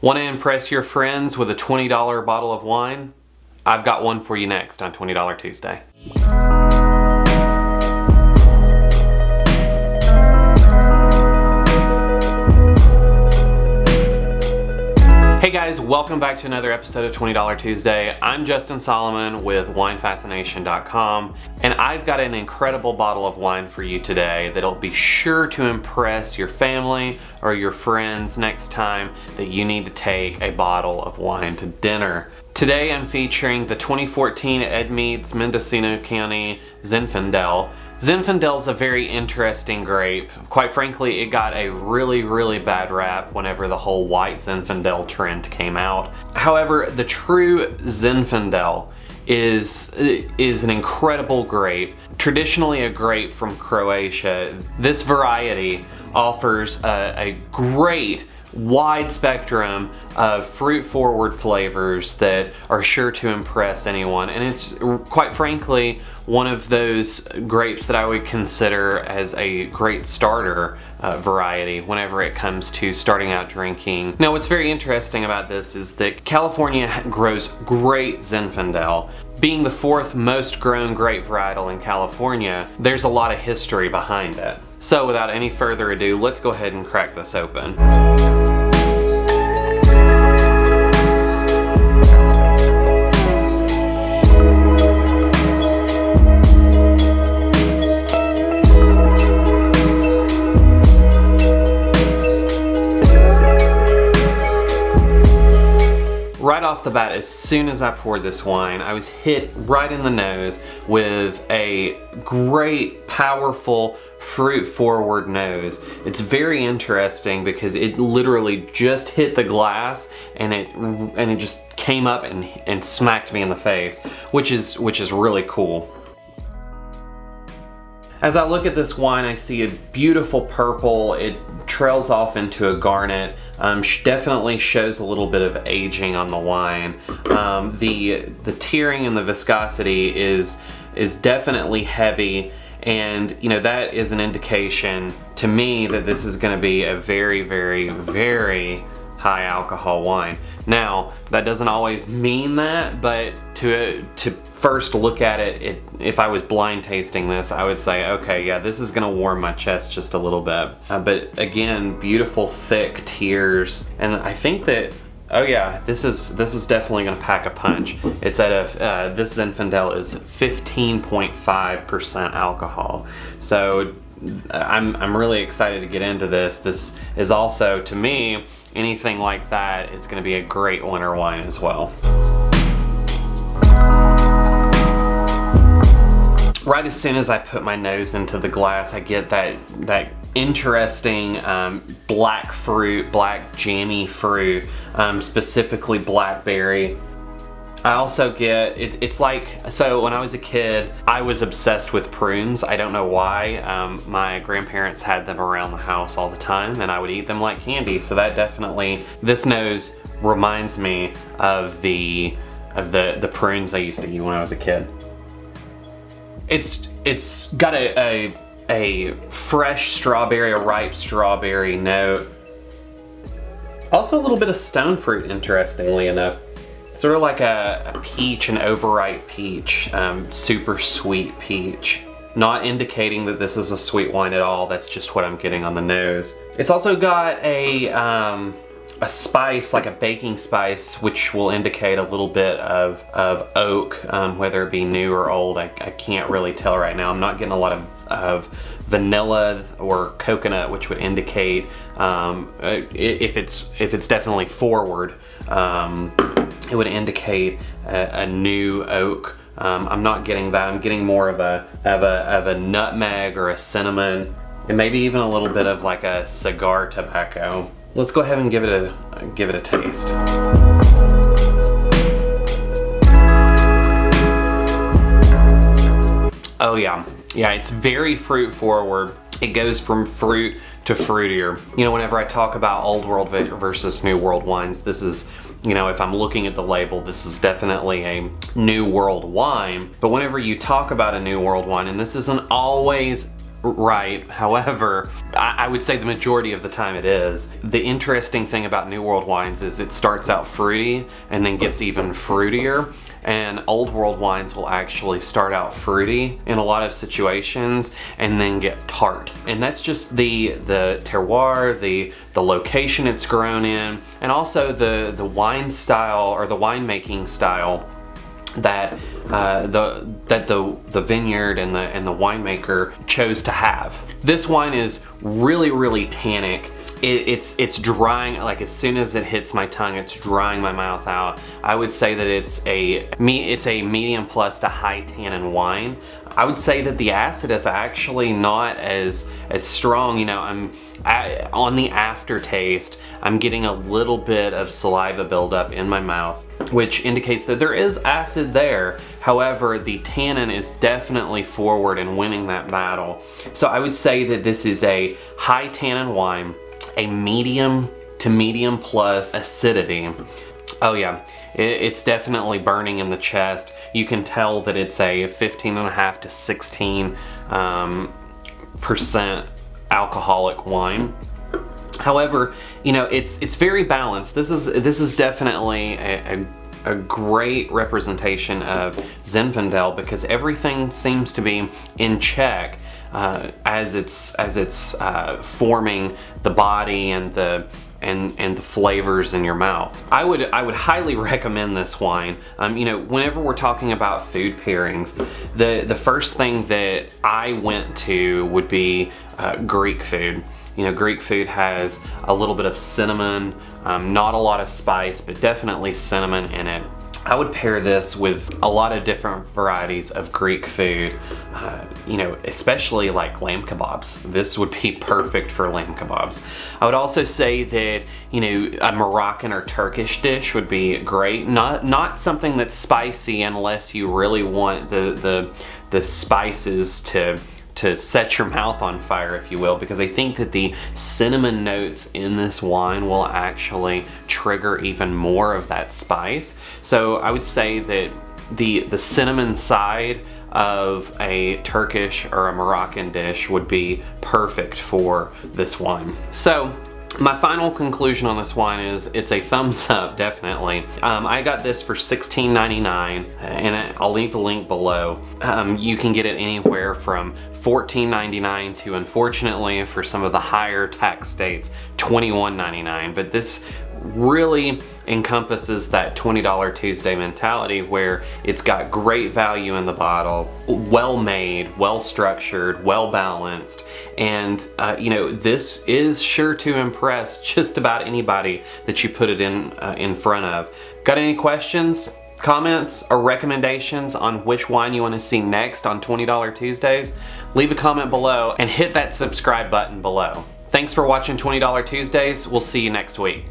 Want to impress your friends with a $20 bottle of wine? I've got one for you next on $20 Tuesday. Hey guys, welcome back to another episode of $20 Tuesday. I'm Justin Solomon with WineFascination.com, and I've got an incredible bottle of wine for you today that'll be sure to impress your family or your friends next time that you need to take a bottle of wine to dinner. Today I'm featuring the 2014 Edmeades Mendocino County Zinfandel. Zinfandel's a very interesting grape. Quite frankly, it got a really bad rap whenever the whole white Zinfandel trend came out. However, the true Zinfandel is an incredible grape. Traditionally a grape from Croatia, this variety offers a great wide spectrum of fruit-forward flavors that are sure to impress anyone, and it's quite frankly one of those grapes that I would consider as a great starter variety whenever it comes to starting out drinking. Now, what's very interesting about this is that California grows great Zinfandel. Being the fourth most grown grape varietal in California, there's a lot of history behind it. So without any further ado, let's go ahead and crack this open. Right off the bat, as soon as I poured this wine, I was hit right in the nose with a great, powerful, fruit-forward nose. It's very interesting because it literally just hit the glass and it just came up and smacked me in the face, which is really cool. As I look at this wine, I see a beautiful purple. It trails off into a garnet. Definitely shows a little bit of aging on the wine. The tearing and the viscosity is definitely heavy, and you know that is an indication to me that this is going to be a very high alcohol wine. Now, that doesn't always mean that, but to first look at it, if I was blind tasting this, I would say, okay, yeah, this is gonna warm my chest just a little bit. But again, beautiful thick tears, and I think that, oh yeah, this is definitely gonna pack a punch. It's at this Zinfandel is 15.5% alcohol, so I'm really excited to get into this. This is also, to me, anything like that is going to be a great winter wine as well. Right as soon as I put my nose into the glass, I get that interesting black fruit, black jammy fruit, specifically blackberry. I also get, it's like, so when I was a kid, I was obsessed with prunes. I don't know why. My grandparents had them around the house all the time, and I would eat them like candy. So that definitely, this nose reminds me of the prunes I used to eat when I was a kid. It's got a fresh strawberry, a ripe strawberry note. Also a little bit of stone fruit, interestingly enough. Sort of like a peach, an overripe peach, super sweet peach. Not indicating that this is a sweet wine at all, that's just what I'm getting on the nose. It's also got a spice, like a baking spice, which will indicate a little bit of oak, whether it be new or old, I can't really tell right now. I'm not getting a lot of vanilla or coconut, which would indicate if it's definitely forward, it would indicate a new oak. I'm not getting that. I'm getting more of a nutmeg or a cinnamon, and maybe even a little bit of like a cigar tobacco. Let's go ahead and give it a taste. Oh yeah, yeah. It's very fruit forward. It goes from fruit to fruitier. You know, whenever I talk about old world versus new world wines, this is, you know, if I'm looking at the label, this is definitely a new world wine. But whenever you talk about a new world wine, and this isn't always right. However, I would say the majority of the time it is. The interesting thing about New World wines is it starts out fruity and then gets even fruitier. And Old World wines will actually start out fruity in a lot of situations and then get tart. And that's just the terroir, the location it's grown in, and also the wine style or the winemaking style that the vineyard and the winemaker chose to have. This wine is really, really tannic. It's drying, like as soon as it hits my tongue, it's drying my mouth out. I would say that it's a medium plus to high tannin wine. I would say that the acid is actually not as strong. You know, on the aftertaste, I'm getting a little bit of saliva buildup in my mouth, which indicates that there is acid there. However, the tannin is definitely forward and winning that battle. So I would say that this is a high tannin wine, a medium to medium plus acidity. Oh yeah, it's definitely burning in the chest. You can tell that it's a 15.5 to 16% alcoholic wine. However, you know, it's very balanced. This is definitely a great representation of Zinfandel because everything seems to be in check as it's forming the body and the flavors in your mouth. I would highly recommend this wine. You know, whenever we're talking about food pairings, the first thing that I went to would be Greek food. You know, Greek food has a little bit of cinnamon, not a lot of spice, but definitely cinnamon in it. I would pair this with a lot of different varieties of Greek food, you know, especially like lamb kebabs. This would be perfect for lamb kebabs. I would also say that, you know, a Moroccan or Turkish dish would be great. Not something that's spicy unless you really want the spices to set your mouth on fire, if you will, because I think that the cinnamon notes in this wine will actually trigger even more of that spice. So I would say that the cinnamon side of a Turkish or a Moroccan dish would be perfect for this wine. So my final conclusion on this wine is it's a thumbs up, definitely. I got this for $16.99, and I'll leave the link below. You can get it anywhere from $14.99 to, unfortunately, for some of the higher tax states, $21.99. But this really encompasses that $20 Tuesday mentality where it's got great value in the bottle, well made, well structured, well balanced, and you know, this is sure to impress just about anybody that you put it in front of. Got any questions, comments, or recommendations on which wine you want to see next on $20 Tuesdays? Leave a comment below and hit that subscribe button below. Thanks for watching $20 Tuesdays. We'll see you next week.